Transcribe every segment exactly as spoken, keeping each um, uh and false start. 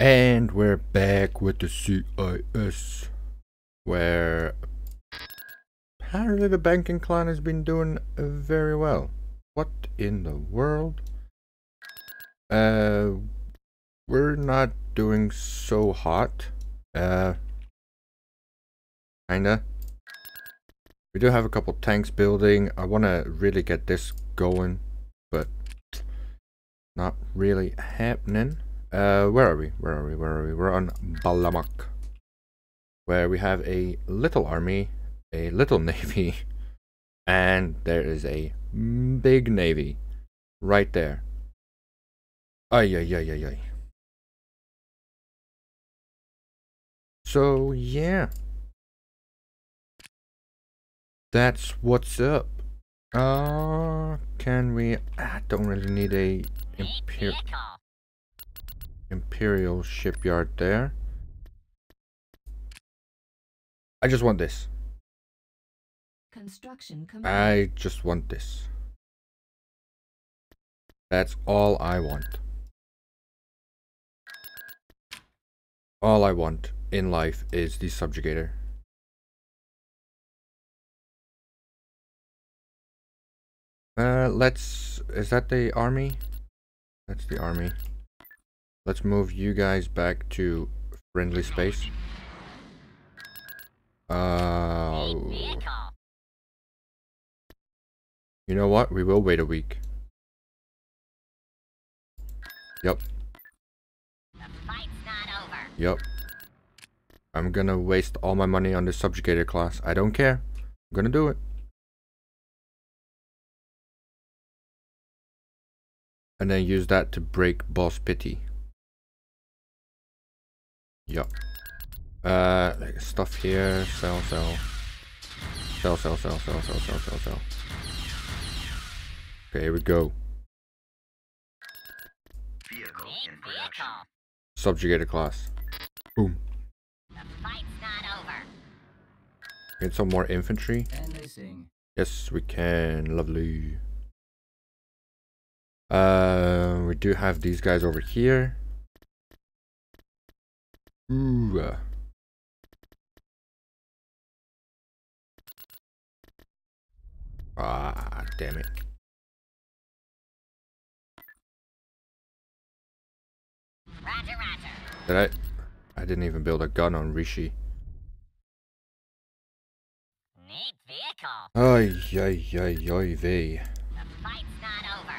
And we're back with the C I S, where apparently the Banking Clan has been doing very well. What in the world? Uh, we're not doing so hot. Uh, kinda. We do have a couple tanks building. I want to really get this going, but not really happening. Uh, where are we? Where are we? Where are we? We're on Balamak, where we have a little army, a little navy, and there is a big navy right there. Ay, ay, ay, ay, ay. So, yeah. That's what's up. Uh, can we... I don't really need a... Imperial... Imperial shipyard there. I just want this. Construction. I just want this. That's all I want. All I want in life is the Subjugator. Uh, let's... Is that the army? That's the army. Let's move you guys back to friendly space. Uh, you know what? We will wait a week. Yep. The fight's not over. Yep. I'm gonna waste all my money on the Subjugator class. I don't care. I'm gonna do it. And then use that to break Boss Pity. Yup. Uh, stuff here. Sell, sell. Sell, sell, sell, sell, sell, sell, sell, sell. Okay, here we go. Vehicle in production. Subjugator class. Boom. The fight's not over. Get some more infantry. Yes, we can. Lovely. Uh, we do have these guys over here. Ooh. Uh. Ah, damn it. Roger, roger. Did I? I didn't even build a gun on Rishi. Need vehicle. Ay, ay, ay, ay, vey. The fight's not over.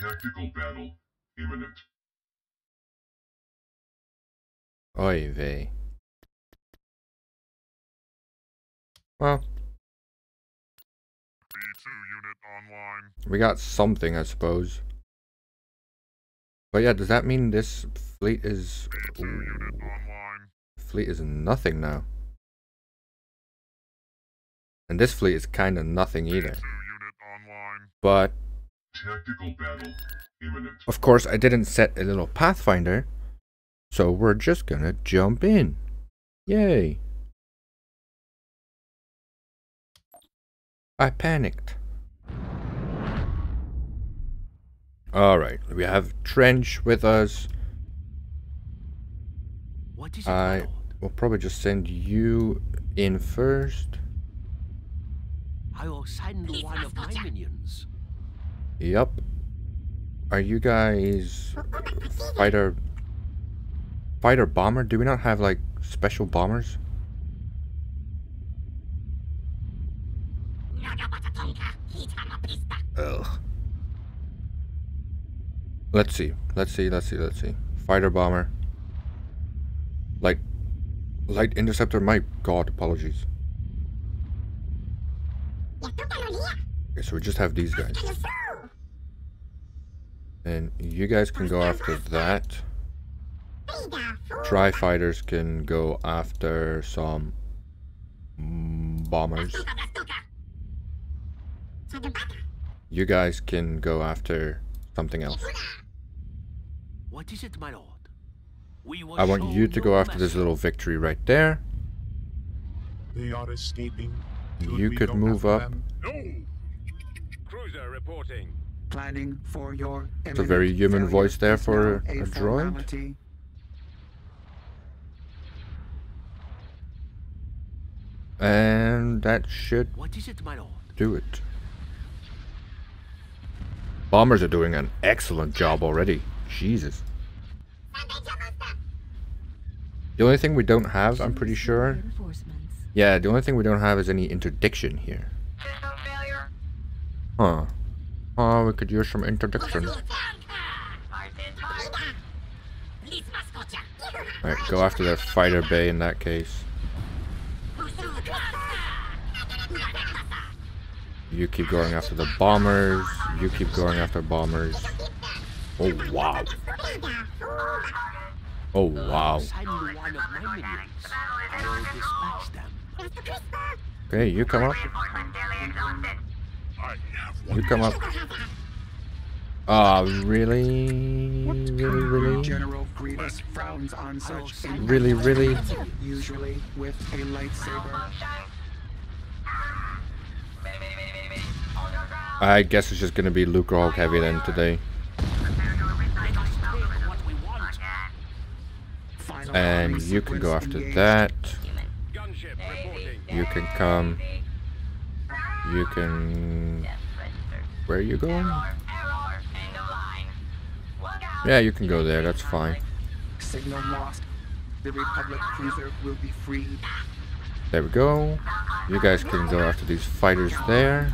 Tactical battle imminent. Oy vey. Well. B two unit online. We got something, I suppose. But yeah, does that mean this fleet is... B two unit online. Fleet is nothing now. And this fleet is kind of nothing either. B two unit online. But... Tactical battle imminent. Of course, I didn't set a little Pathfinder. So we're just gonna jump in. Yay. I panicked. Alright, we have Trench with us. What is I it will probably just send you in first. I will send one of my minions. Yep. Are you guys fighter Fighter bomber? Do we not have like special bombers? Ugh. Let's see. Let's see. Let's see. Let's see. Fighter bomber. Light, light interceptor. My God, apologies. Okay, so we just have these guys, and you guys can go after that. Tri-fighters can go after some bombers. You guys can go after something else. What is it, my lord? We I want you to go after this little victory right there. They are escaping. You could move up. No. Cruiser reporting. Planning for your. It's a very human voice there for a droid. And that should what is it, my lord? Do it. Bombers are doing an excellent job already. Jesus. The only thing we don't have, I'm pretty sure. Yeah, the only thing we don't have is any interdiction here. Huh. Oh, we could use some interdiction. Alright, go after their fighter bay in that case. You keep going after the bombers. You keep going after bombers. Oh, wow. Oh, wow. Okay, you come up. You come up. Ah, oh, really? Really, really? Really, really? Usually with a lightsaber. I guess it's just going to be Lucrehulk heavy then today. And you can go after that. You can come. You can... Where are you going? Yeah, you can go there, that's fine. Signal lost. The Republic cruiser will be freed. There we go. You guys can go after these fighters there.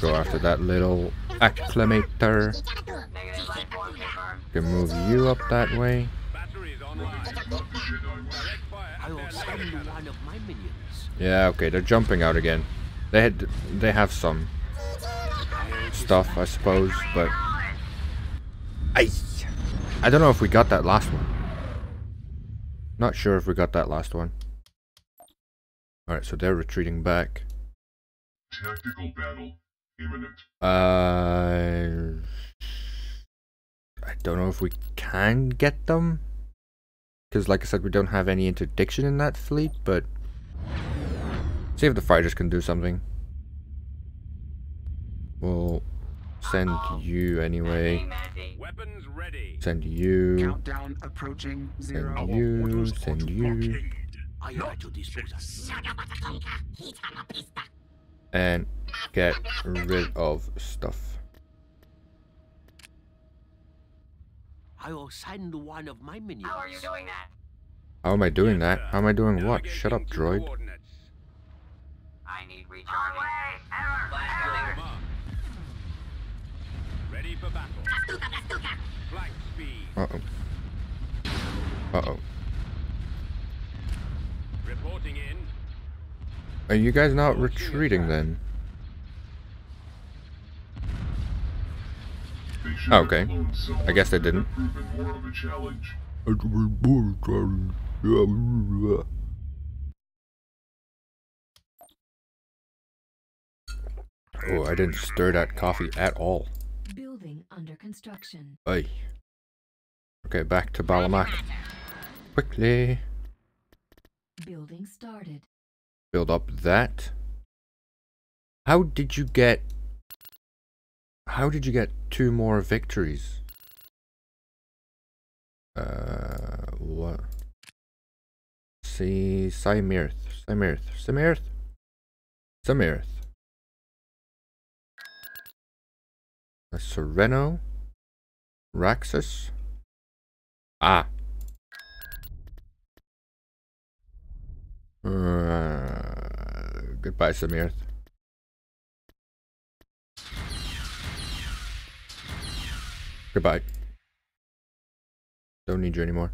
Go after that little Acclamator. Can move you up that way. Yeah, okay, they're jumping out again. They had, they have some stuff, I suppose, but I, I don't know if we got that last one. Not sure if we got that last one. Alright, so they're retreating back. Tactical battle imminent. Uh, I don't know if we can get them. Because like I said, we don't have any interdiction in that fleet, but... See if the fighters can do something. We'll send you anyway. Weapons ready. Send you. Countdown approaching zero. Send you. Send you. And get rid of stuff. I will send one of my minions. How are you doing that? How am I doing that? How am I doing what? Shut up, droid. I need recharging. Ready for battle. Flank speed. Uh oh. Uh oh. Reporting in. Are you guys not retreating then? Oh, okay. I guess they didn't. Oh, I didn't stir that coffee at all. Building under construction. Aye. Okay, back to Balamak. Quickly. Building started. Build up that. How did you get... How did you get two more victories? Uh, what? See, Simirth, Simirth, Simirth, Simirth. A Sereno, Raxus. Ah. Uh, goodbye, Simirth. Goodbye. Don't need you anymore.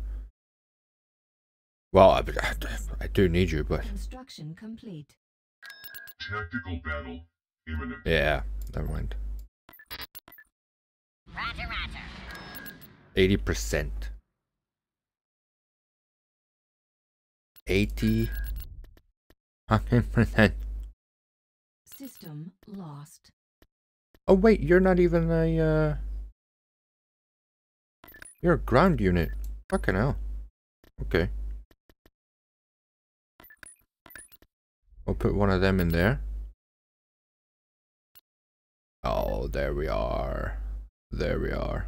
Well, I, I do need you, but... Construction complete. Tactical battle imminent. Yeah, never mind. Roger, roger. Eighty percent. Eighty fucking percent. System lost. Oh wait, you're not even a uh you're a ground unit. Fucking hell. Okay. We'll put one of them in there. Oh, there we are. There we are.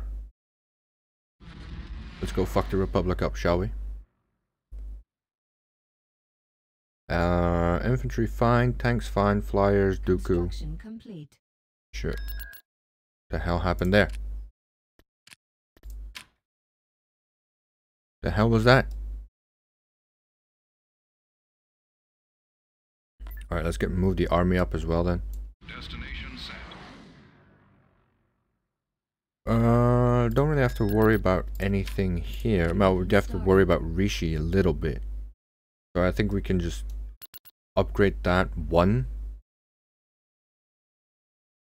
Let's go fuck the Republic up, shall we? Uh, infantry fine, tanks fine, flyers, Dooku. Sure. What the hell happened there? The hell was that? Alright, let's get move the army up as well then. Destination set. Uh, don't really have to worry about anything here. Well, we do have to worry about Rishi a little bit. So I think we can just upgrade that one.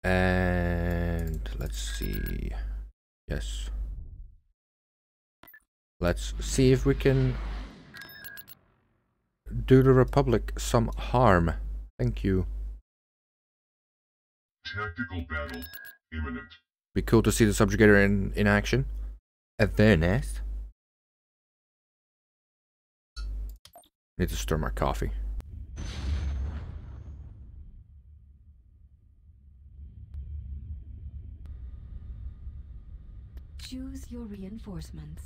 And let's see. Yes. Let's see if we can do the Republic some harm. Thank you. Tactical battle imminent. Be cool to see the Subjugator in, in action. At their nest. Need to stir my coffee. Choose your reinforcements.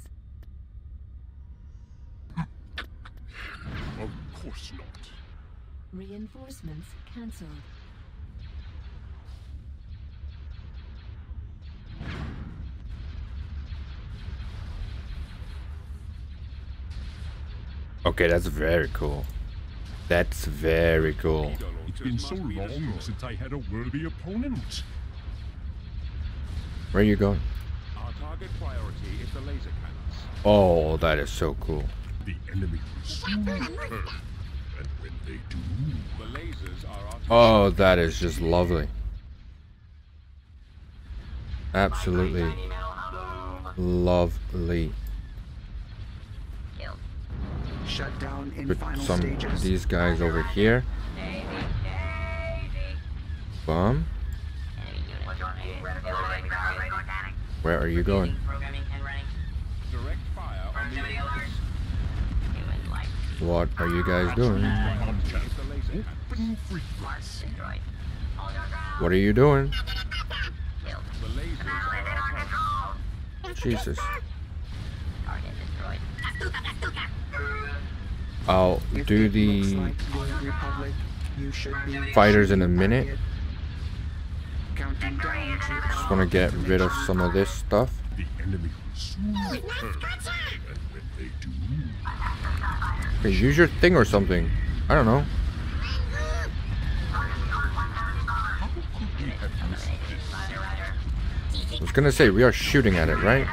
Of course not. Reinforcements cancelled. Okay, that's very cool. That's very cool. It's been so long since I had a worthy opponent. Where are you going? Our target priority is the laser cannons. Oh, that is so cool. The enemy will soon return, and when they do, the lasers are our... Oh, that is just lovely. Absolutely lovely. Shut down in final some stages. Of these guys over here. Bomb. Where are you going? What are you guys doing? What are you doing? Jesus. I'll do the fighters in a minute. Just want to get rid of some of this stuff. Okay, use your thing or something. I don't know. I was gonna say we are shooting at it, right?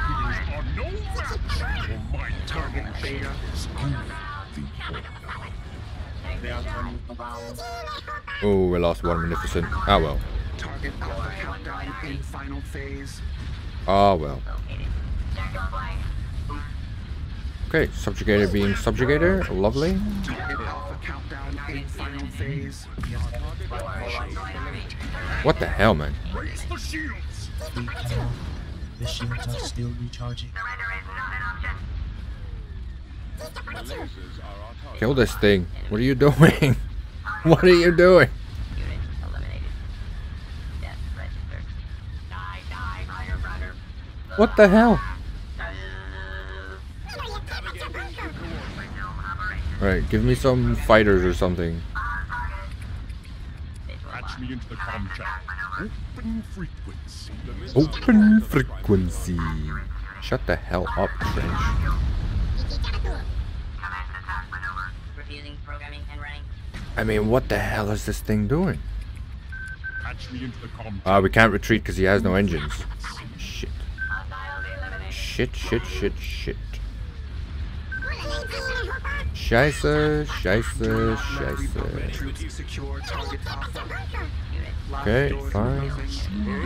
Oh, we lost one Munificent. Ah well. Ah well. Okay, Subjugator being Subjugator, lovely. What the hell, man? The shields are still recharging. Kill this thing. What are you doing? What are you doing? What the hell? Alright, give me some fighters or something. Patch me into the comm channel. Open frequency. Open frequency. Shut the hell up, Trench. I mean, what the hell is this thing doing? Ah, uh, we can't retreat because he has no engines. Shit. Shit, shit, shit, shit. Scheiße, scheiße, scheiße. Okay, fine.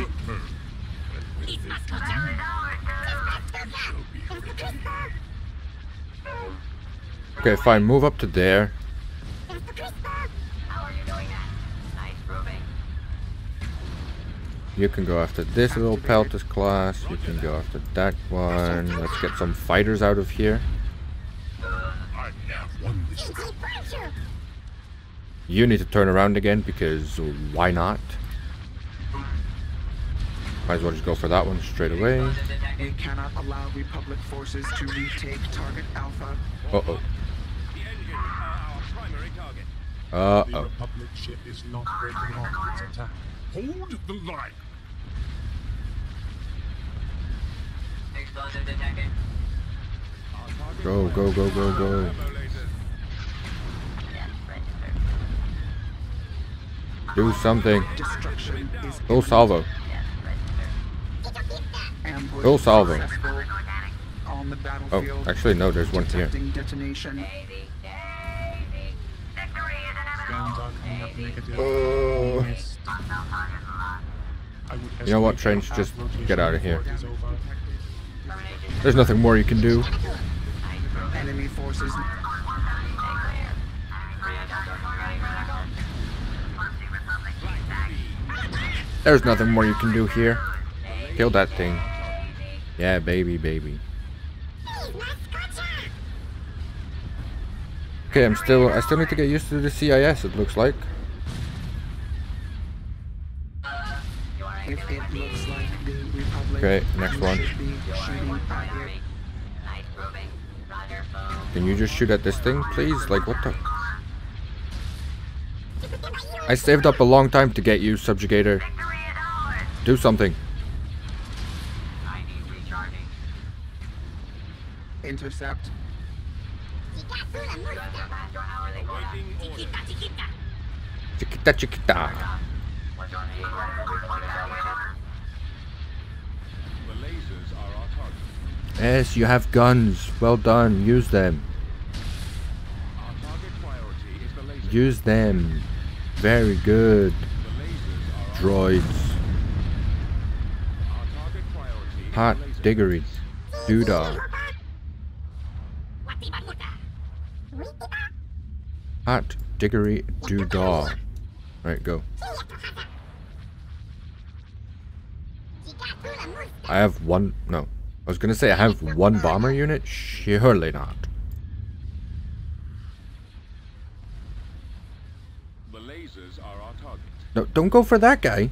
Okay, fine, move up to there. You can go after this little Pelta's class. You can go after that one. Let's get some fighters out of here. You need to turn around again because why not? Might as well just go for that one straight away. We cannot allow Republic forces to retake target Alpha. Uh oh. Uh oh. The Republic ship is not breaking off its attack. Hold the line. Explosive detected. Go, go, go, go, go. Do something. Go salvo. Go salvo. Oh, actually no, there's one here. Oh. You know what, Trench, just get out of here. There's nothing more you can do. Enemy forces. There's nothing more you can do here. Kill that thing. Yeah, baby, baby. Okay, I'm still. I still need to get used to the C I S. It looks like. Okay, next one. Can you just shoot at this thing, please? Like, what the? I saved up a long time to get you, Subjugator. Do something. Intercept. Chiquita, chiquita. Yes, you have guns. Well done. Use them. Use them. Very good. Droids. Hot diggery. Doodah. Hot diggery doodah. Alright, go. I have one. No. I was gonna say I have one bomber unit? Surely not. The lasers are our target. No, don't go for that guy.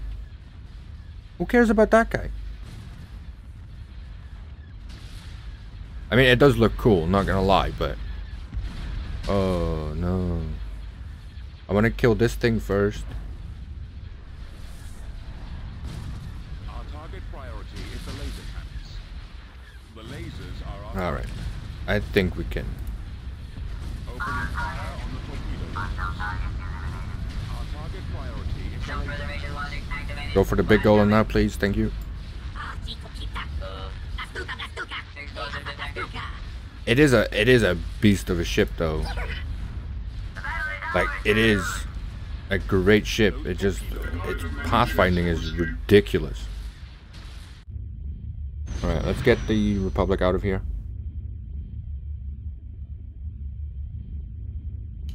Who cares about that guy? I mean, it does look cool, not gonna lie, but... Oh, no. I wanna kill this thing first. Our target priority is the laser. Alright, I think we can. Go for the big Golan now, please. Thank you. It is a it is a beast of a ship, though. Like, it is a great ship. It just its pathfinding is ridiculous. Alright, let's get the Republic out of here.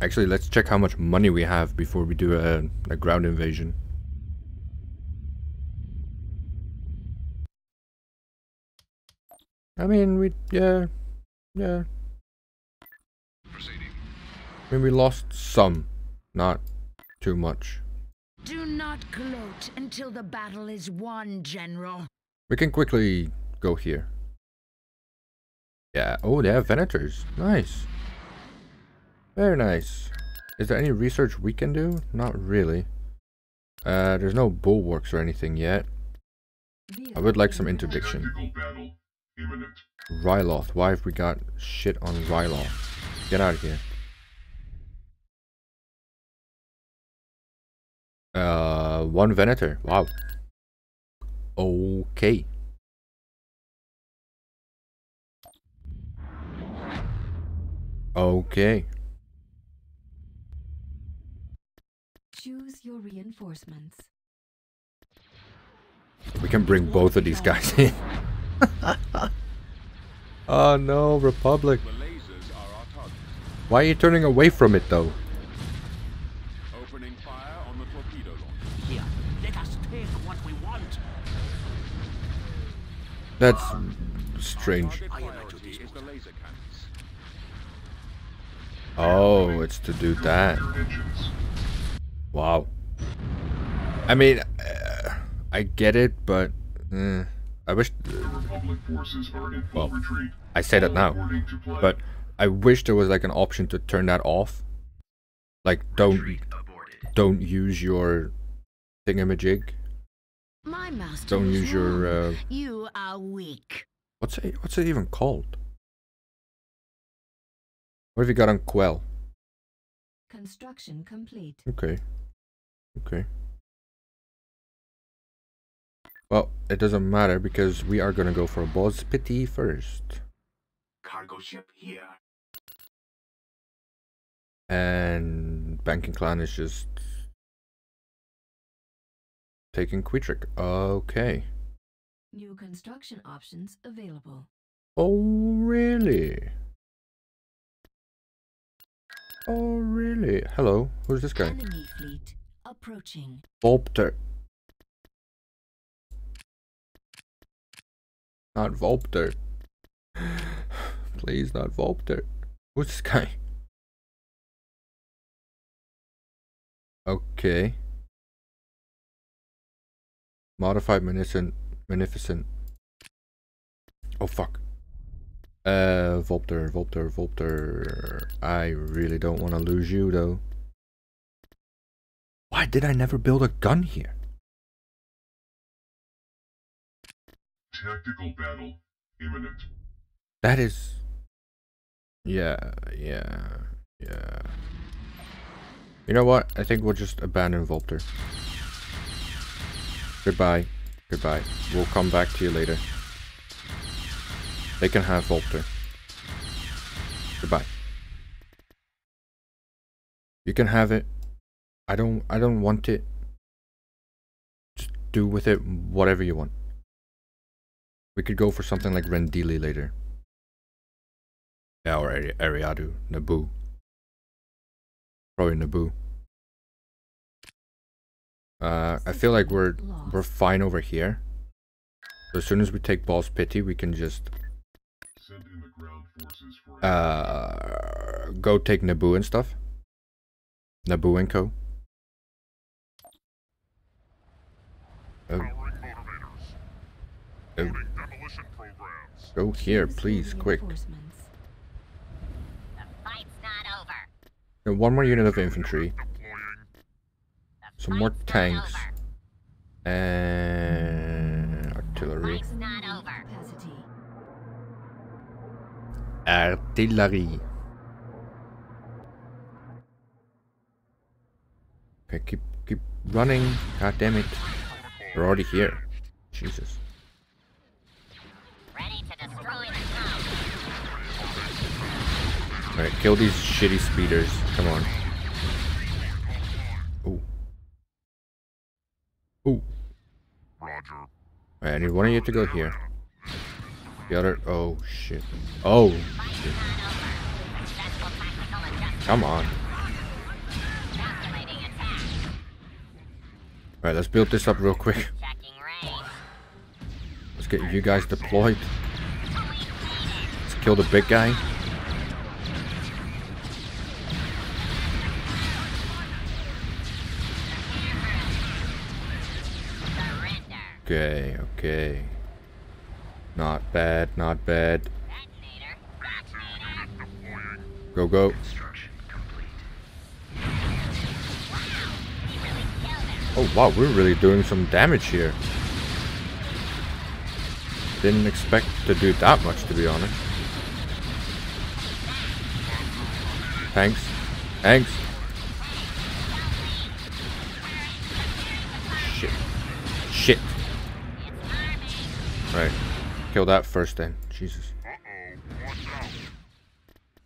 Actually, let's check how much money we have before we do a, a ground invasion. I mean, we... yeah... yeah. Proceeding. I mean, we lost some. Not too much. Do not gloat until the battle is won, General. We can quickly... go here. Yeah. Oh, they have Venators. Nice. Very nice. Is there any research we can do? Not really. Uh, there's no bulwarks or anything yet. I would like some interdiction. Ryloth. Why have we got shit on Ryloth? Get out of here. Uh, one Venator. Wow. Okay. Okay. Choose your reinforcements. We can bring both of these guys in. Oh no, Republic. Why are you turning away from it though? Opening fire on the torpedo launch. Here, let us take what we want. That's strange. Oh, it's to do that. Wow. I mean, uh, I get it, but uh, I wish. Uh, well, I say that now, but I wish there was like an option to turn that off. Like, don't don't use your thingamajig. My master don't use your. Uh, you are weak. What's it? What's it even called? What have you got on Quell? Construction complete. Okay. Okay. Well, it doesn't matter because we are gonna go for a boss pity first. Cargo ship here. And Banking Clan is just taking Quitrick. Okay. New construction options available. Oh really? Oh really? Hello, who's this guy? Enemy fleet approaching. Vulpter. Not Vulpter. Please, not Vulpter. Who's this guy? Okay. Modified Munificent. Munificent. Oh fuck. Uh, Vulpter, Vulpter, Vulpter. I really don't want to lose you though. Why did I never build a gun here? Tactical battle imminent. That is... Yeah, yeah, yeah. You know what? I think we'll just abandon Vulpter. Goodbye. Goodbye. We'll come back to you later. They can have Vulpter. Goodbye. You can have it. I don't I don't want it. Just do with it whatever you want. We could go for something like Rendili later. Yeah, or Ari Ariadu. Naboo. Probably Naboo. Uh, I feel like we're we're fine over here. So as soon as we take Balls Pity, we can just uh, go take Naboo and stuff. Naboo and co. Uh, uh, Go here, please, quick. The fight's not over. And one more unit of infantry. Some more tanks. And artillery. Artillery. Okay, keep keep running. God damn it. We're already here. Jesus. Alright, kill these shitty speeders. Come on. Ooh. Ooh. Alright, I need one of you to go here. The other. Oh, shit. Oh, shit. Come on. Alright, let's build this up real quick. Let's get you guys deployed. Let's kill the big guy. Okay, okay. Not bad, not bad. Go, go. Oh wow, we're really doing some damage here. Didn't expect to do that much, to be honest. Thanks. Thanks. Shit. Shit. Right, kill that first then. Jesus.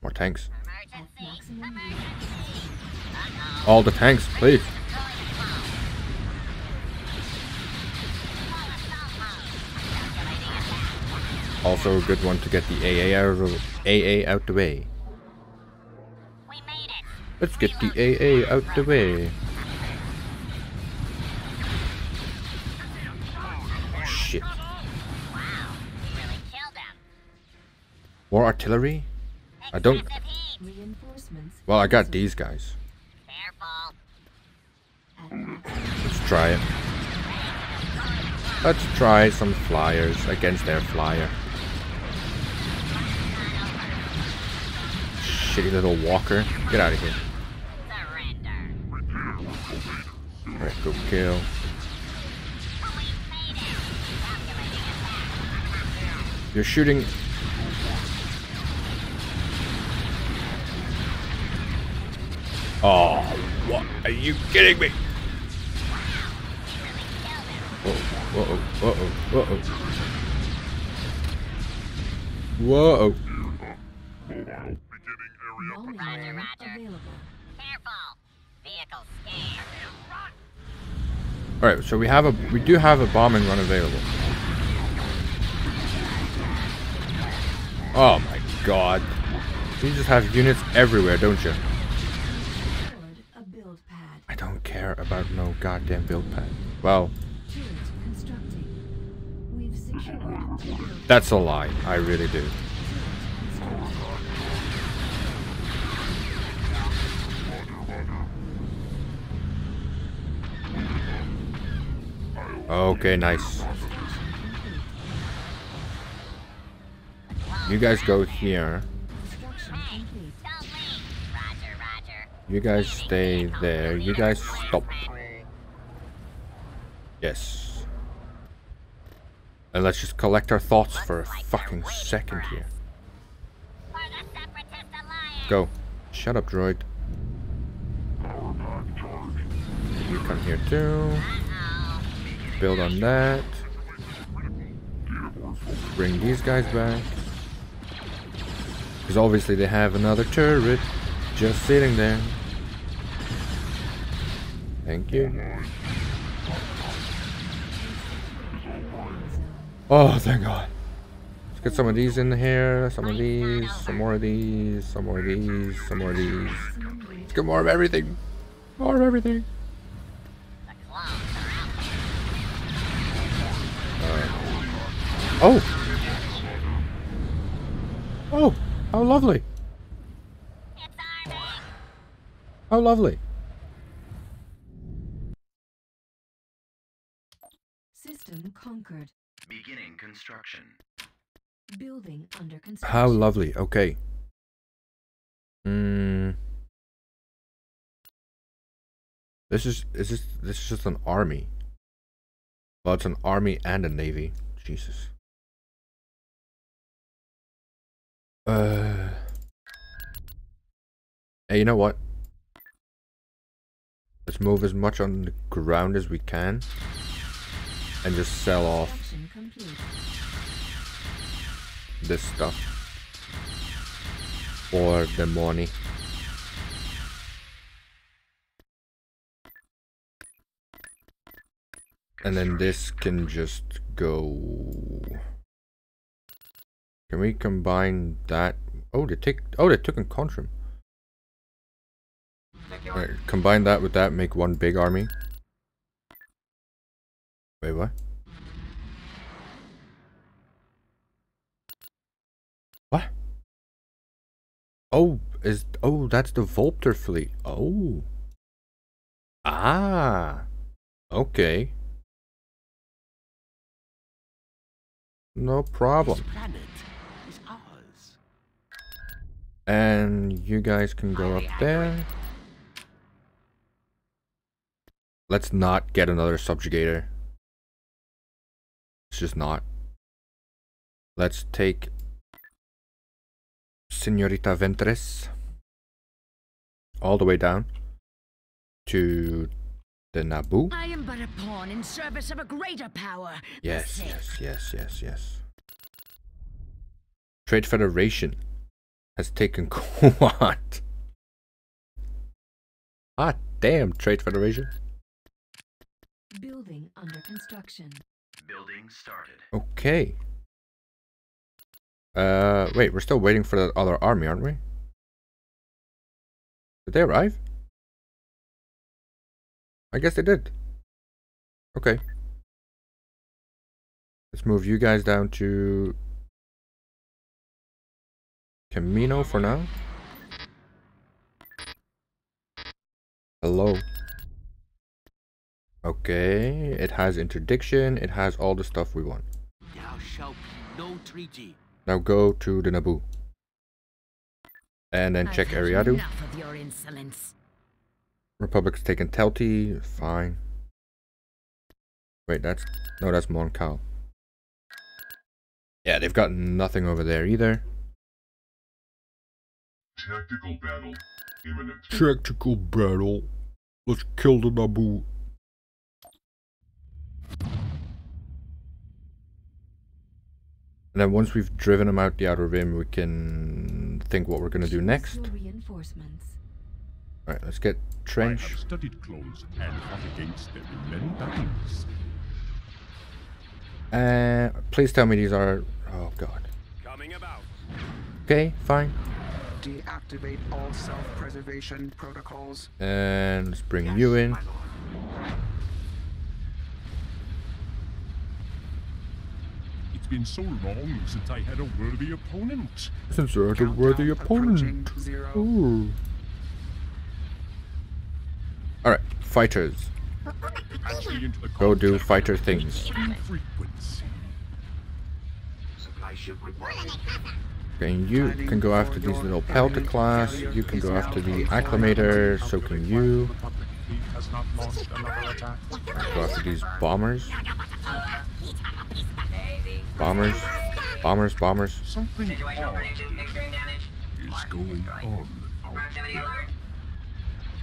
More tanks. All the tanks, please. Also a good one to get the A A out of, A A out the way. Let's get the A A out the way. Shit. More artillery? I don't... Well, I got these guys. Let's try it. Let's try some flyers against their flyer. Shitty little walker. Get out of here. Alright, go kill. You're shooting. Oh, what? Are you kidding me? Whoa, whoa, whoa, whoa. Whoa. Roger, roger. All right, so we have a we do have a bombing run available. Oh my God! You just have units everywhere, don't you? I don't care about no goddamn build pad. Well, that's a lie. I really do. Okay, nice. You guys go here. You guys stay there. You guys stop. Yes. And let's just collect our thoughts for a fucking second here. Go. Shut up, droid. You come here too. Build on that. Bring these guys back. Because obviously they have another turret just sitting there. Thank you. Oh, thank God. Let's get some of these in here. Some of these. Some more of these. Some more of these. Some more of these. Let's get more of everything. More of everything. Oh! Oh! How lovely! How lovely! System conquered. Beginning construction. Building under construction. How lovely, okay. Hmm. This is is this this is just an army. Well, it's an army and a navy. Jesus. Uh, hey, you know what? Let's move as much on the ground as we can and just sell off this stuff for the money. And then this can just go. Can we combine that? Oh, they take. Oh, they took in Contrum. Right, combine that with that, make one big army. Wait, what? What? Oh, is oh, that's the Vulpter fleet. Oh. Ah. Okay. No problem. And you guys can go up there. Let's not get another subjugator. It's just not. Let's take Senorita Ventress all the way down to the Naboo. I am but a pawn in service of a greater power. Yes, yes, yes, yes, yes. Trade Federation has taken Kuat. Ah, damn, Trade Federation. Building under construction. Building started. Okay. Uh, wait, we're still waiting for that other army, aren't we? Did they arrive? I guess they did. Okay. Let's move you guys down to Kamino for now. Hello. Okay. It has interdiction. It has all the stuff we want. Thou shalt be no treaty. Now go to the Naboo. And then I've check Ariadu. Republic's taken Telty, fine. Wait, that's... No, that's Mon Cal. Yeah, they've got nothing over there either. Tactical battle imminent. Tactical battle. Let's kill the Naboo. And then once we've driven them out the outer rim, we can think what we're going to do next. Alright, let's get Trench. I have studied clones and fought against them in many battles. Uh, please tell me these are... Oh god. Coming about. Okay, fine. Deactivate all self-preservation protocols. And let's bring yes, you in. It's been so long since I had a worthy opponent. Since I had a worthy opponent. Ooh. All right, fighters. Go do fighter things. And you can go after these little Pelta class, you can go after the Acclamator, so can you. Go after these bombers. Bombers. Bombers, bombers. Something is going on.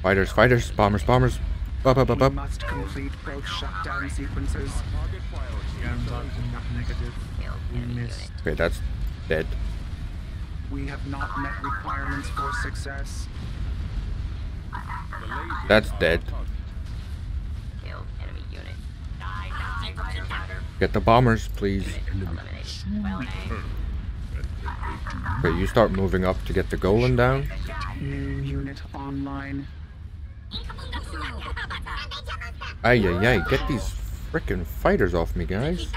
Fighters, fighters, bombers, bombers. Up, up, up, up. Must complete both shutdown sequences. Okay, that's dead. We have not met requirements for success. That's dead. Get the bombers, please. Okay, you start moving up to get the Golan down. New unit online. Ay, ay, ay, get these frickin' fighters off me, guys.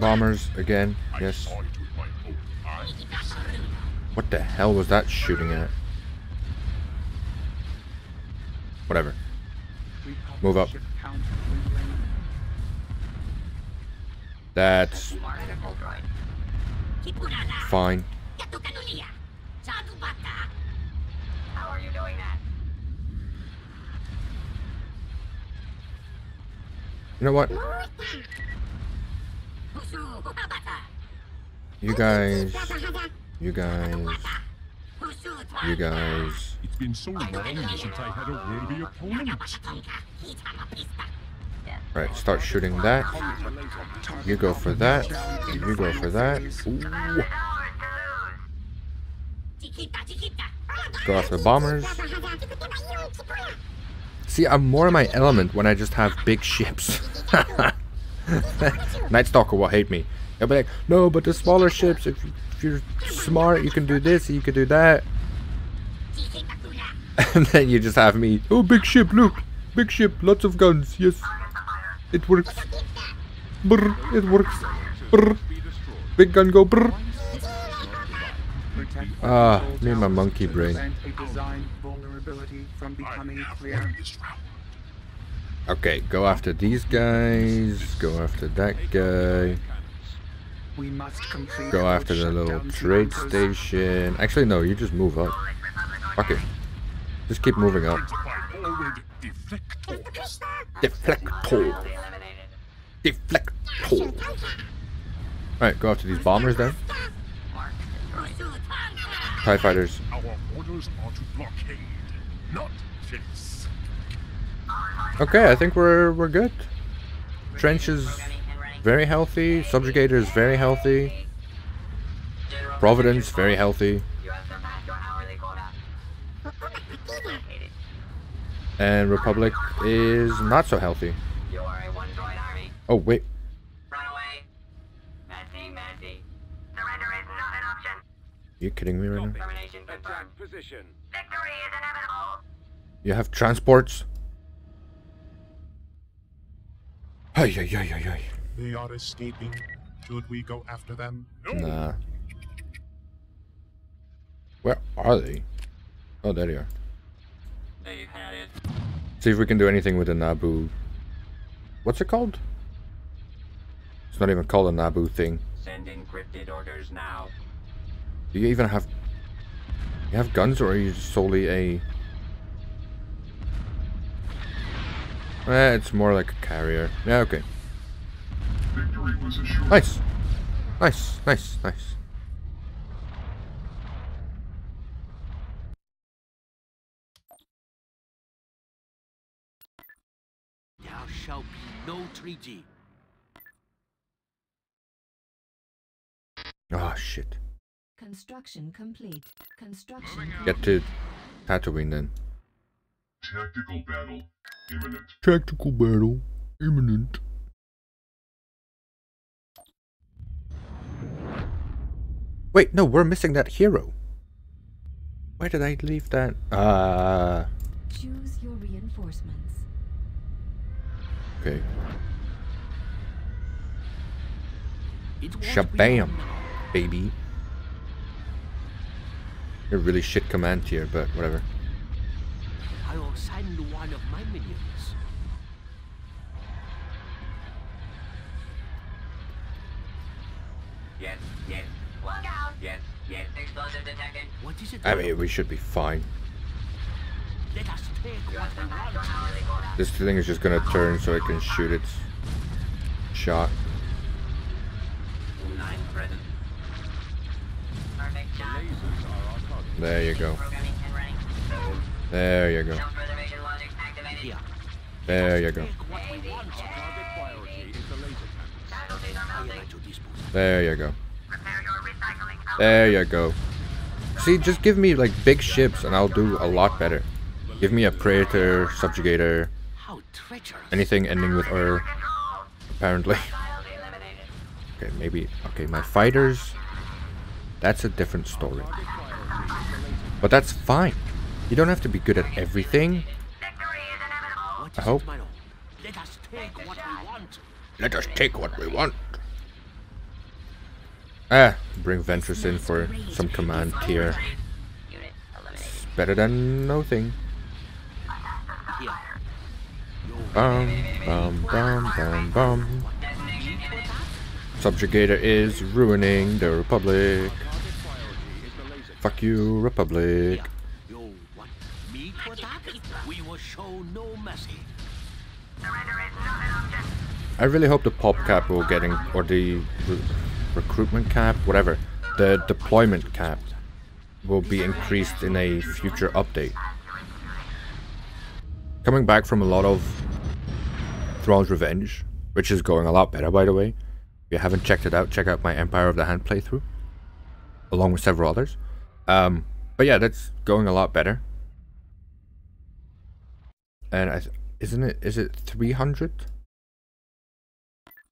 Bombers again, yes. What the hell was that shooting at? Whatever. Move up. That's fine. How are you doing that? You know what? You guys, you guys, you guys. It's been so long since I had a worthy opponent. Alright, start shooting that. You go for that. You go for that. Ooh. Go after the bombers. See, I'm more in my element when I just have big ships. Night Stalker will hate me. He'll be like, no, but the smaller ships, if, if you're smart, you can do this, you can do that. And then you just have me, oh, big ship, look. Big ship, lots of guns, yes. It works. Brr, it works. Brr. Big gun go brr. Ah, me and my monkey brain. Okay, go after these guys. Go after that guy. Go after the little trade station. Actually, no, you just move up. Fuck it. Just keep moving up. Deflector. Deflector. Alright, go after these bombers then. TIE fighters. Okay, I think we're we're good. Trench is very healthy. Subjugator is very healthy. Providence very healthy. And Republic is not so healthy. Oh wait. You're kidding me right now? You have transports? Ay, ay, ay, ay, ay. They are escaping. Should we go after them? Nah. Where are they? Oh, there they are. They had it. See if we can do anything with the Naboo. What's it called? It's not even called a Naboo thing. Send encrypted orders now. Do you even have You have guns, or are you solely a... Eh, it's more like a carrier. Yeah, okay. Victory was assured. Nice! Nice, nice, nice. There shall be no treaty. Ah, shit. Construction complete. Construction. Get to Tatooine then. Tactical battle imminent. Tactical battle imminent. Wait, no, we're missing that hero. Why did I leave that? Ah. Uh... Choose your reinforcements. Okay. Shabam, baby. You're really shit command here, but whatever. I will send one of my minions. Yes, yes. Look out! Yes, yes. Explosive detected. What is it? I mean, we should be fine. Let us take what we want. This thing is just gonna turn so it can shoot its shot. Nine present. Perfect job. There you go. There you go. There you go. There you go. There you go. See, just give me like big ships and I'll do a lot better. Give me a Praetor, Subjugator, anything ending with R, apparently. Okay, maybe, okay, my fighters, that's a different story. But that's fine. You don't have to be good at everything. I hope. Let us take what we want. Let us take what we want. Ah, bring Ventress in for some command tier. It's better than nothing. Bum, bum, bum, bum, bum. Subjugator is ruining the Republic. Fuck you, Republic. We will show no mercy. I really hope the pop cap we're getting, or the re recruitment cap, whatever, the deployment cap will be increased in a future update. Coming back from a lot of Thrawn's Revenge, which is going a lot better, by the way. If you haven't checked it out, check out my Empire of the Hand playthrough, along with several others. Um, but yeah, that's going a lot better. And I th isn't it? Is it three hundred?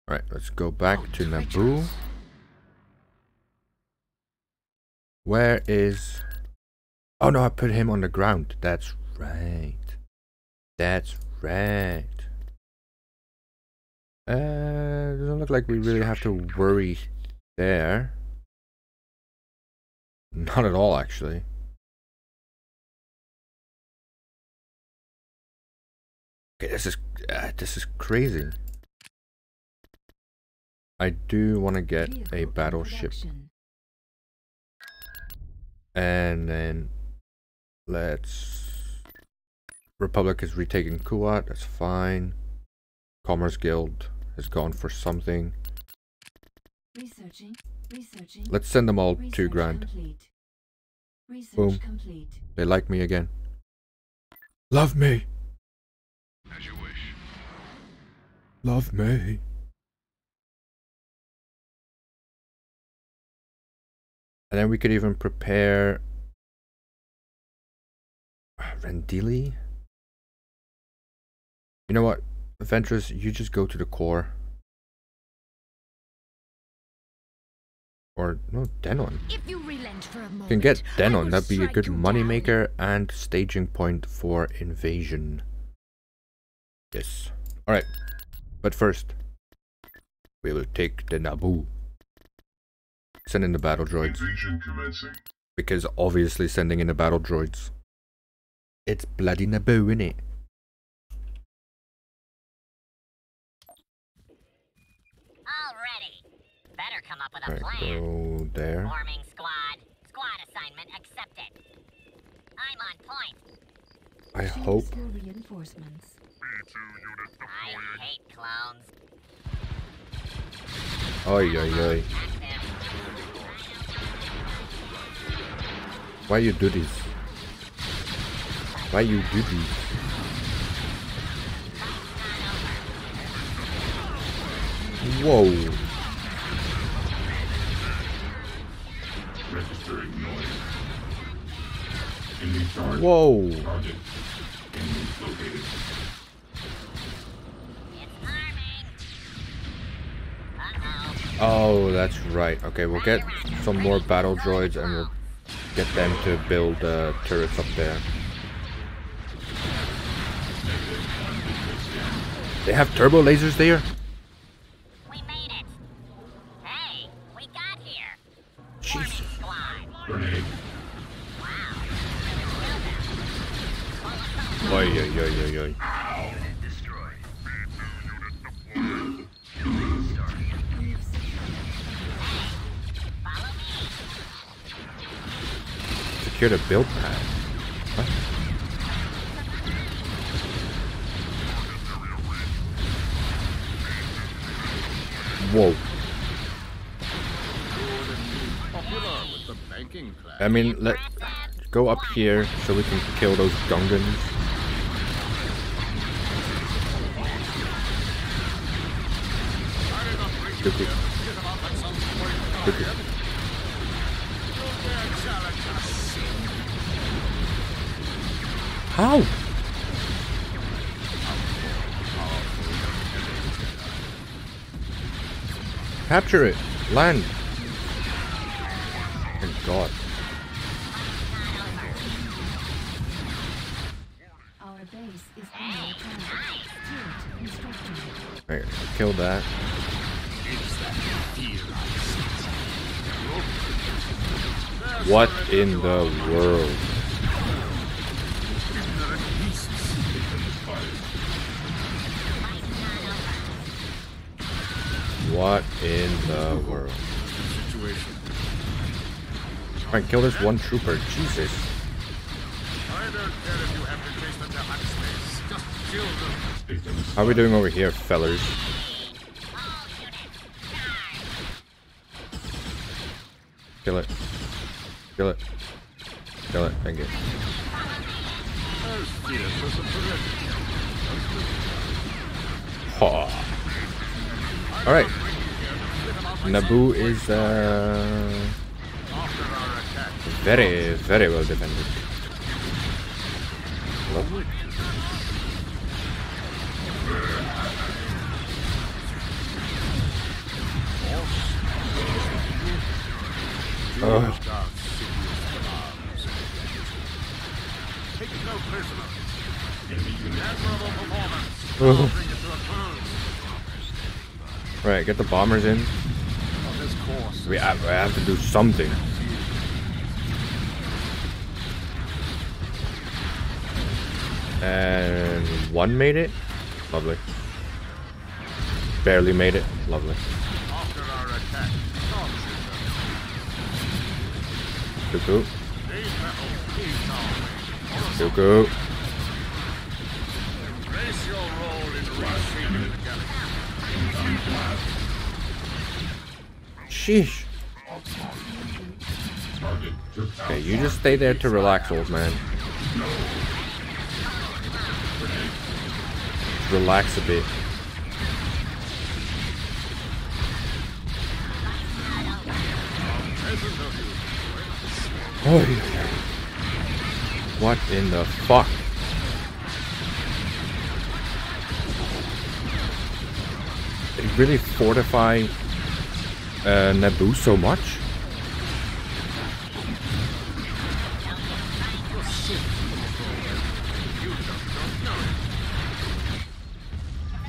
All right, let's go back oh, to Naboo. Where is? Oh no, I put him on the ground. That's right. That's right. Uh, doesn't look like we really have to worry there. Not at all, actually. Okay, this is uh, this is crazy. I do want to get a battleship, and then let's. Republic is retaking Kuat. That's fine. Commerce Guild has gone for something. Researching, researching. Let's send them all two grand. Boom. Complete. They like me again. Love me. As you wish. Love me. And then we could even prepare Rendili. You know what, Ventress, you just go to the core. Or no, Denon. If you relent for a moment, you can get Denon. That'd be a good moneymaker and staging point for invasion. Yes. Alright. But first, we will take the Naboo. Send in the battle droids. Because obviously sending in the battle droids. It's bloody Naboo, innit? Already. Better come up with a plan. Go there. Forming squad. Squad assignment accepted. I'm on point. I hope. Reinforcements. B two unit deployed. I hate clones. Oy, oy, oy. Why you do this? Why you do this? Whoa. Whoa! Oh, that's right. Okay, we'll get some more battle droids and we'll get them to build uh, turrets up there. They have turbo lasers there? We made it. Hey, we got here. Jesus. Oy, oy, oy, oy, oy. Secure the build pad. What? Whoa. I mean, let's go up here so we can kill those Gungans. Look it. Look it. How? Capture it. Land. Oh God. Our base is under attack. Right, kill that. What in the world? What in the world? Alright, kill this one trooper. Jesus. How are we doing over here, fellas? Kill it. Kill it. Kill it. Thank you. Oh. Alright. Naboo is uh, very, very well defended. Hello? Oh. Right, get the bombers in. We have, we have to do something. And one made it. Lovely. Barely made it. Lovely. Dooku. Dooku. Sheesh. Okay, you just stay there to relax, old man. Relax a bit. Oh, what in the fuck? They really fortify uh, Naboo so much?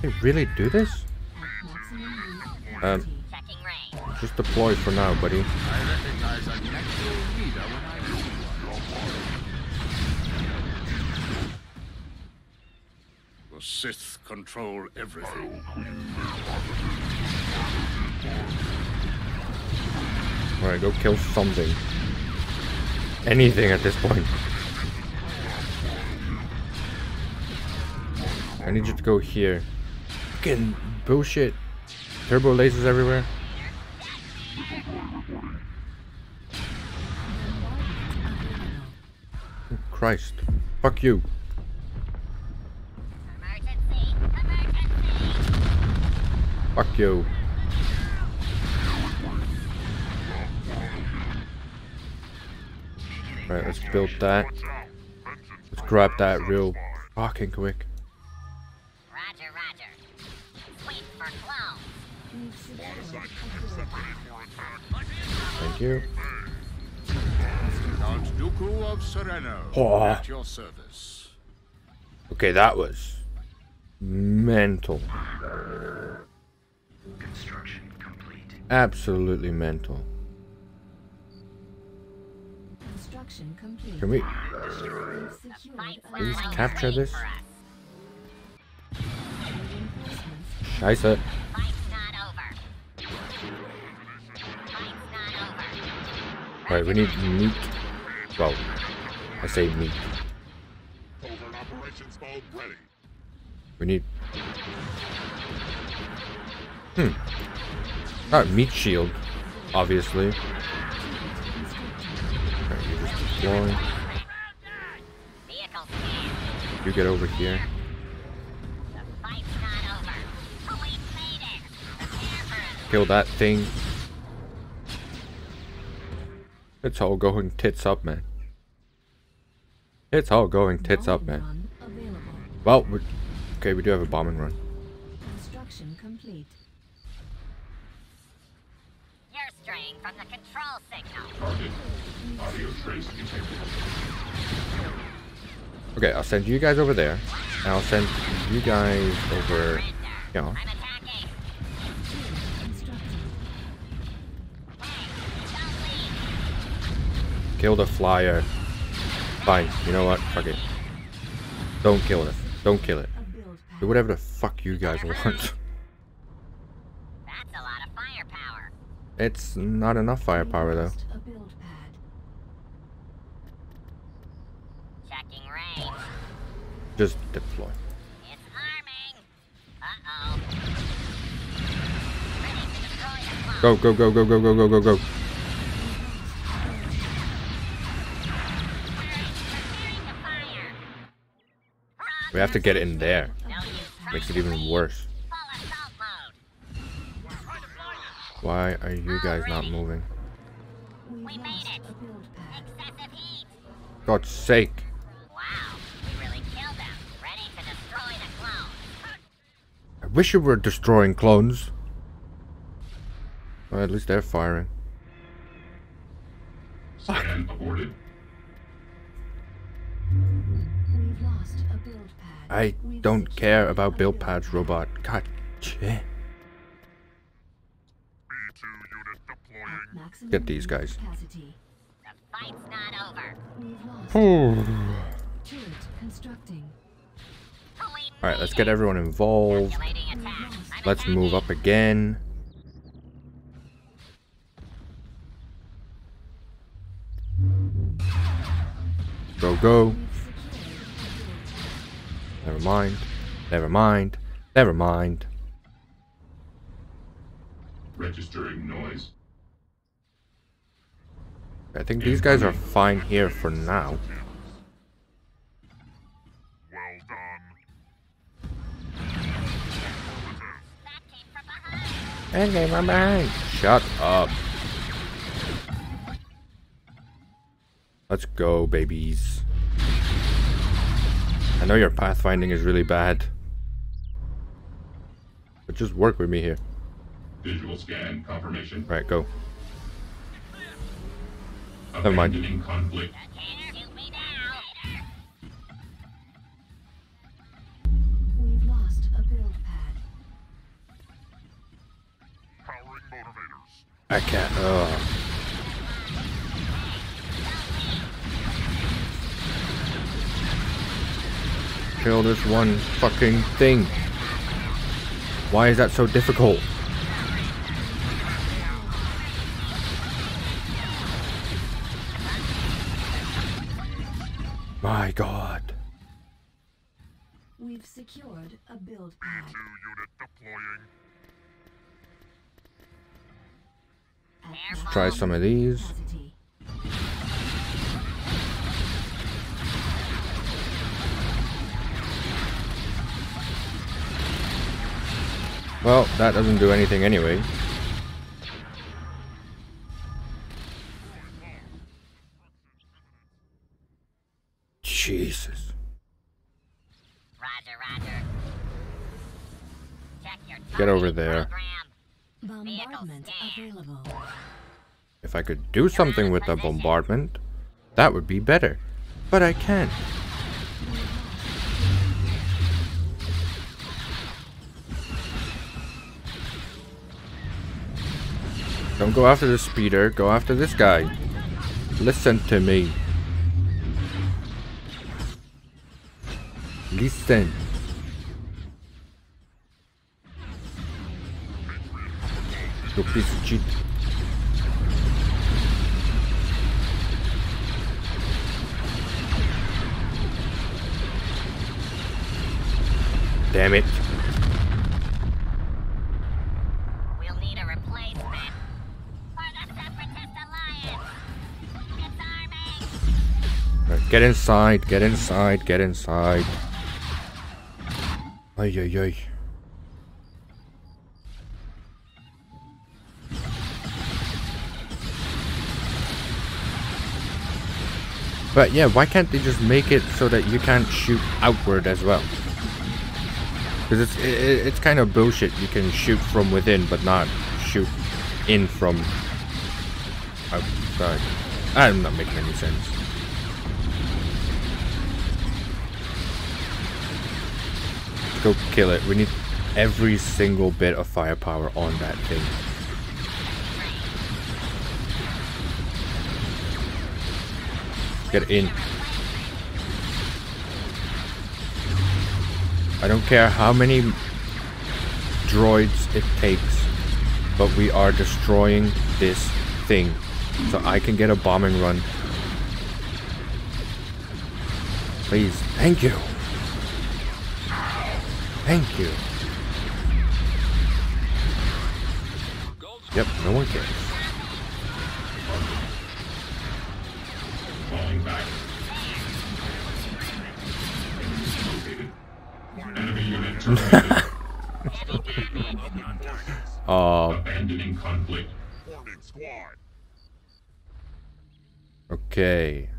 They really do this? Um, just deploy for now, buddy. The Sith control everything. Alright, go kill something. Anything at this point. I need you to go here. Fucking bullshit. Turbo lasers everywhere. Oh, Christ. Fuck you. Emergency. Emergency. Fuck you. Right, let's build that. Let's grab that real fucking quick. Roger, roger. Sweep for clone. Thank you. Count Dooku of Sereno. Oh. At your service. Okay, that was mental. Construction complete. Absolutely mental. Can we please capture this? Scheiße. Alright, we need meat. Well, I say meat. We need... Hmm. Alright, meat shield, obviously. Going. You get over here. Kill that thing. It's all going tits up, man. It's all going tits up, man. Well, we're, okay, we do have a bomb and run. Construction complete. You're straying from the control signal. Okay, I'll send you guys over there, and I'll send you guys over, you know. Kill the flyer. Fine, you know what? Fuck it. Don't kill it. Don't kill it. Do whatever the fuck you guys want. That's a lot of firepower. It's not enough firepower, though. Just deploy. It's arming. Uh-oh. Ready to destroy the clock. Go, go, go, go, go, go, go, go, go. We have to get in there. Makes it even worse. Why are you guys not moving? We made it. Excessive heat. God's sake. I wish you were destroying clones. Well, at least they're firing. Scan aborted. We've lost a build pad. I don't care about build pads, robot. God, shit. Get these guys. The fight's not over. We've lost. Turret constructing. Alright, let's get everyone involved. Let's move up again. Go, go. Never mind. Never mind. Never mind. Registering noise. I think these guys are fine here for now. Okay, my mind. Shut up. Let's go, babies. I know your pathfinding is really bad, but just work with me here. Visual scan confirmation. Right, go. Never mind. Conflict. I can't. Ugh. Kill this one fucking thing. Why is that so difficult? My God. We've secured a build pad. B two unit deploying. Let's try some of these. Capacity. Well, that doesn't do anything anyway. Jesus. Roger, roger. Check your Get over there. Bombardment available. If I could do something with the bombardment, that would be better. But I can't. Don't go after the speeder, go after this guy. Listen to me. Listen. You piece of shit. Damn it. Get inside, get inside, get inside. Ay, ay, ay. But yeah, why can't they just make it so that you can't shoot outward as well? Because it's, it, it's kind of bullshit. You can shoot from within, but not shoot in from outside. I'm not making any sense. Go kill it. We need every single bit of firepower on that thing. Get in. I don't care how many droids it takes, but we are destroying this thing. So I can get a bombing run. Please. Thank you. Thank you. Yep, no one cares. Falling back. Enemy unit terminated. Abandoning conflict. Warning squad. Okay.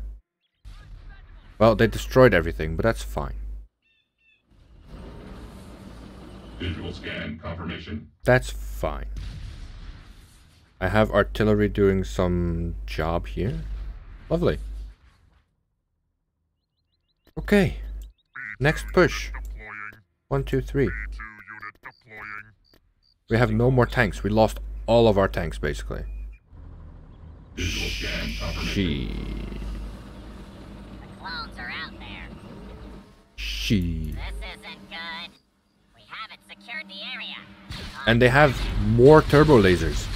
Well, they destroyed everything, but that's fine. Visual scan confirmation. That's fine. I have artillery doing some job here. Lovely. Okay. Next push. One, two, three. We have no more tanks. We lost all of our tanks basically. Visual scan confirmation. The clones are out there. She. This isn't good. The area. And they have more turbo lasers.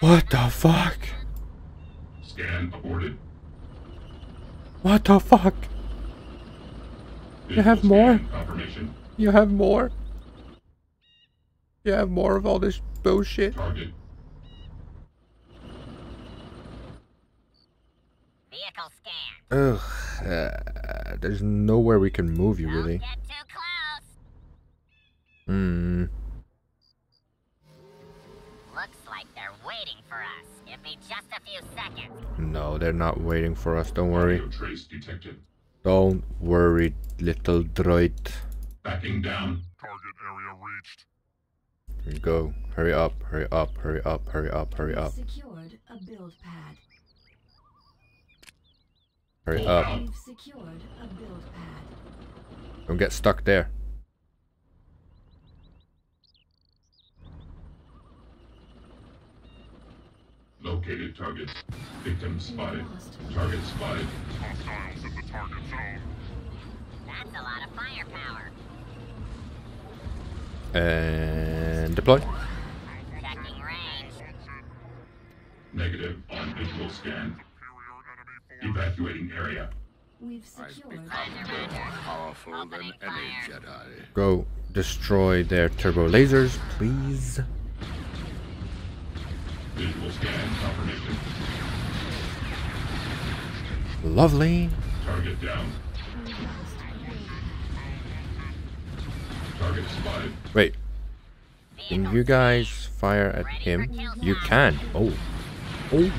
What the fuck? Scan aborted. What the fuck? You have more? You have more? You have more of all this bullshit? Target. Vehicle scan. Ugh. Uh, there's nowhere we can move you, really. Hmm. Looks like they're waiting for us. Give me just a few seconds. No, they're not waiting for us. Don't worry. Trace detected. Don't worry, little droid. Backing down. Target area reached. Here you go. Hurry up, hurry up, hurry up, hurry up, hurry up. We've secured a build pad. Hurry up. We've secured a build pad. Don't get stuck there. Located targets. Victim spotted. Target spotted. Hostiles in the target zone. That's a lot of firepower. And deploy. Checking range. Negative on visual scan. Evacuating area. We've secured. I've become more powerful than any Jedi. Go destroy their turbo lasers, please. Visual scan confirmation. Lovely. Target down. Target spotted. Wait. Can you guys fire at him? You can. Oh. Oh.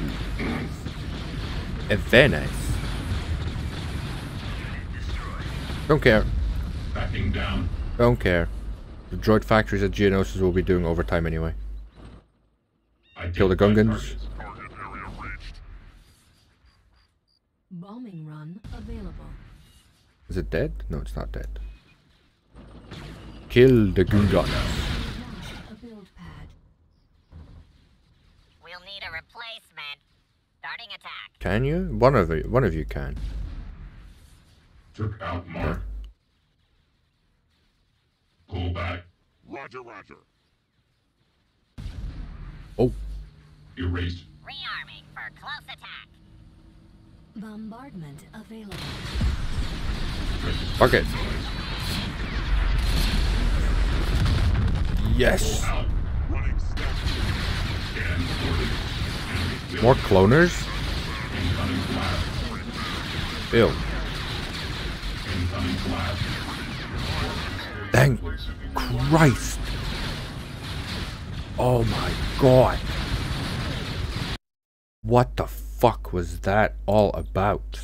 And very nice. Don't care. Backing down. Don't care. The droid factories at Geonosis will be doing overtime anyway. Kill the Gungans. Bombing run available. Is it dead? No, it's not dead. Kill the Gungans. We'll need a replacement. Starting attack. Can you? One of you. One of you can. Took out Mark. Pull back. Roger, roger. Oh. Erased. Rearming for close attack. Bombardment available. Fuck it. Yes. More cloners? Ew. Thank Christ. Oh my god. What the fuck was that all about?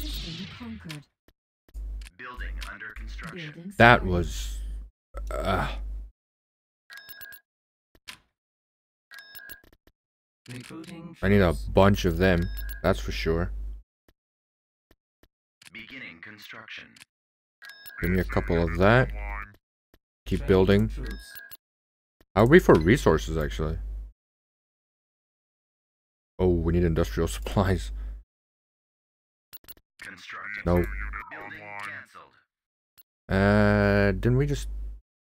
Building under construction. That was uh I need a bunch of them, that's for sure. Beginning construction. Give me a couple of that. Keep building. I'll wait for resources, actually. Oh, we need industrial supplies. No. Uh, didn't we just...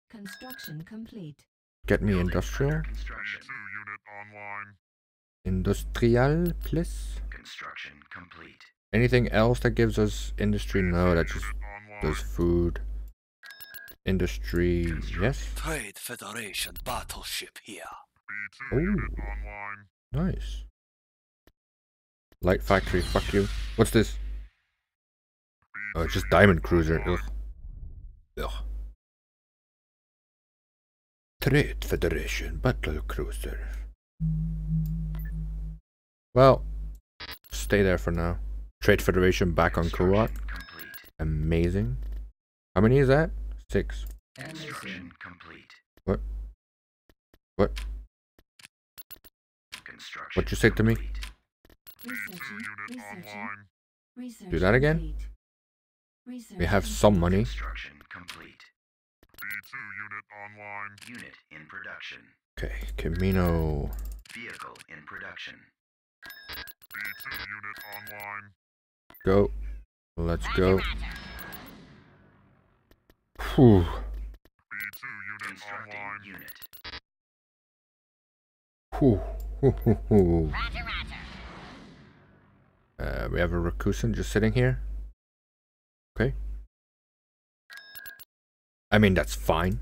Construction complete. Get me industrial. Industrial, please. Construction complete. Anything else that gives us industry? No, that just does food. Industry, yes. Trade Federation battleship here. Oh, nice. Light factory, fuck you. What's this? Oh, it's just diamond cruiser. Ugh. Ugh. Trade Federation battle cruiser. Well, stay there for now. Trade Federation back on Kuat. Amazing. How many is that? Six. Construction complete. What? What? Construction. What you say to me? Researching, researching, researching. Do that again. Researching. We have some money. Construction complete. B two unit online. Unit in production. Okay, Kamino. Vehicle in production. B two unit online. Go. Let's go. Whew. Constructing unit. Whew. Whew, whew, whew. Roger, roger. Uh, we have a recusant just sitting here. Okay. I mean, that's fine.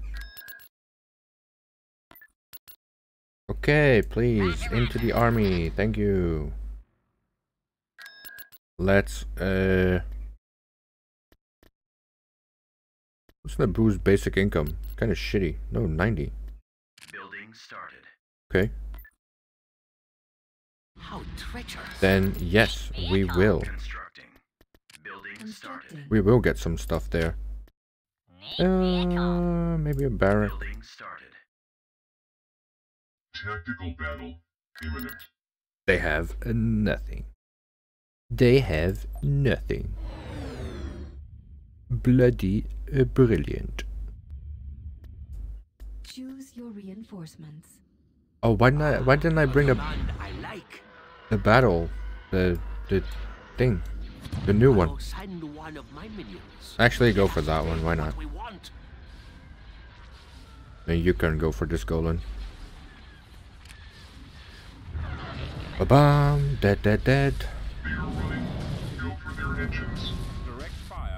Okay, please, into the army. Thank you. Let's, uh... what's Naboo's basic income? Kind of shitty. No, ninety. Building started. Okay. How treacherous. Then yes, we will. Constructing. Building started. We will get some stuff there. Uh, maybe a barrack. Building started. Tactical battle imminent. They have nothing. They have nothing. Bloody uh, brilliant. Choose your reinforcements. Oh, why didn't I? Why didn't I bring up the battle, the the thing, the new one? Actually, go for that one. Why not? Then you can go for this Golan. Ba bam, dead, dead, dead. Direct fire.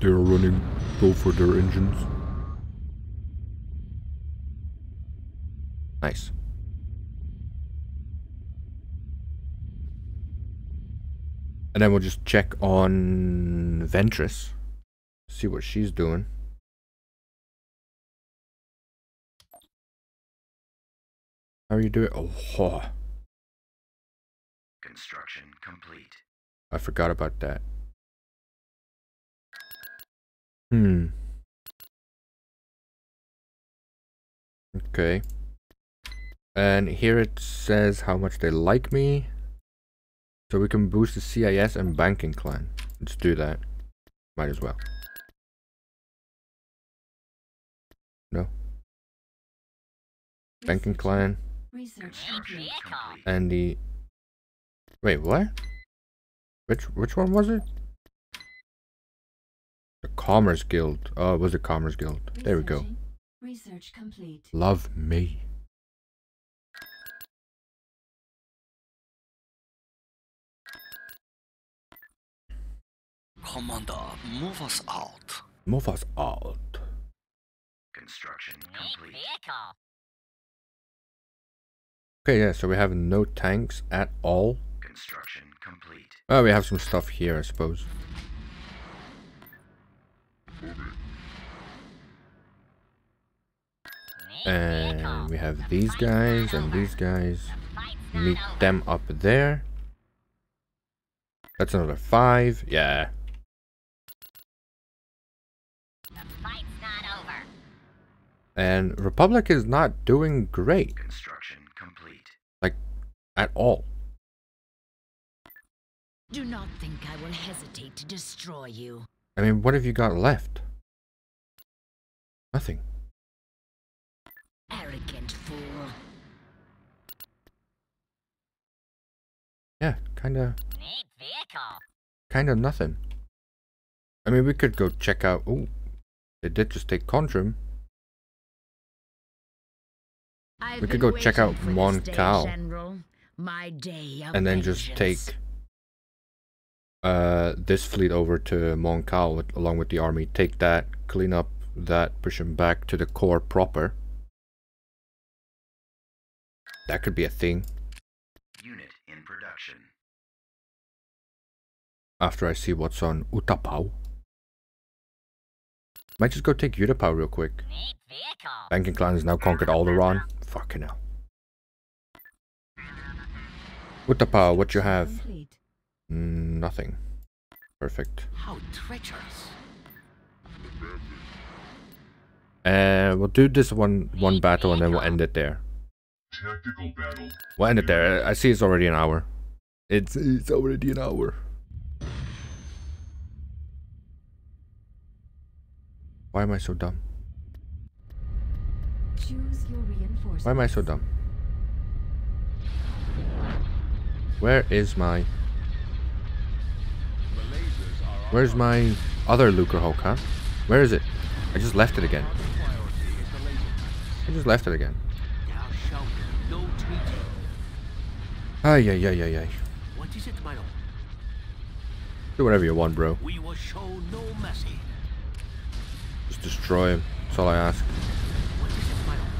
They are running both for their engines. Nice. And then we'll just check on Ventress. See what she's doing. How are you doing? Oh, huh. Construction complete. I forgot about that. Hmm. Okay. And here it says how much they like me. So we can boost the C I S and Banking Clan. Let's do that. Might as well. No. Banking Clan. Research and the... Wait, what? Which which one was it? The Commerce Guild. Oh, it was the Commerce Guild. There we go. Research complete. Love me. Commander, move us out. Move us out. Construction complete. Okay, yeah, so we have no tanks at all. Construction complete. Oh, we have some stuff here, I suppose. And we have these guys and these guys. Meet them up there. That's another five. Yeah. The fight's not over. And Republic is not doing great. Construction complete. Like at all. Do not think I will hesitate to destroy you. I mean, what have you got left? Nothing. Arrogant fool. Yeah, kinda... Need vehicle. Kinda nothing. I mean, we could go check out... Ooh, they did just take Contrum. I've we could go check out Mon Cal. And then just take... Uh, this fleet over to Mon Cal with, along with the army. Take that, clean up that, push him back to the core proper. That could be a thing. Unit in production. After I see what's on Utapau. Might just go take Utapau real quick. Banking Clan has now conquered Alderaan. Fucking hell. Utapau, what you have? Nothing. Perfect. How treacherous. Uh, we'll do this one one battle and then we'll end it there. Tactical battle. We'll end it there. I see it's already an hour. It's it's already an hour. Why am I so dumb? Choose your reinforcements. Why am I so dumb? Where is my... Where's my other Lucrehulk, huh? Where is it? I just left it again. I just left it again. Ay, ay, ay, ay, ay. What is it, my lord? Do whatever you want, bro. We will show no mercy. Just destroy him. That's all I ask. What is it, my lord?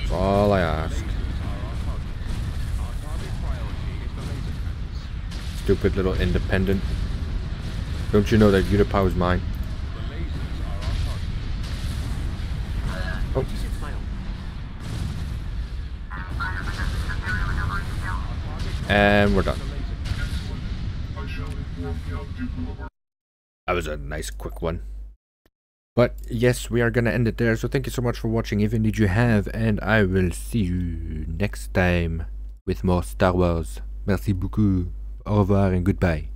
That's all I ask. Stupid little independent. Don't you know that Utapau is mine? Oh. And we're done. That was a nice quick one. But yes, we are gonna end it there. So thank you so much for watching. If indeed you have, and I will see you next time with more Star Wars. Merci beaucoup. Au revoir and goodbye.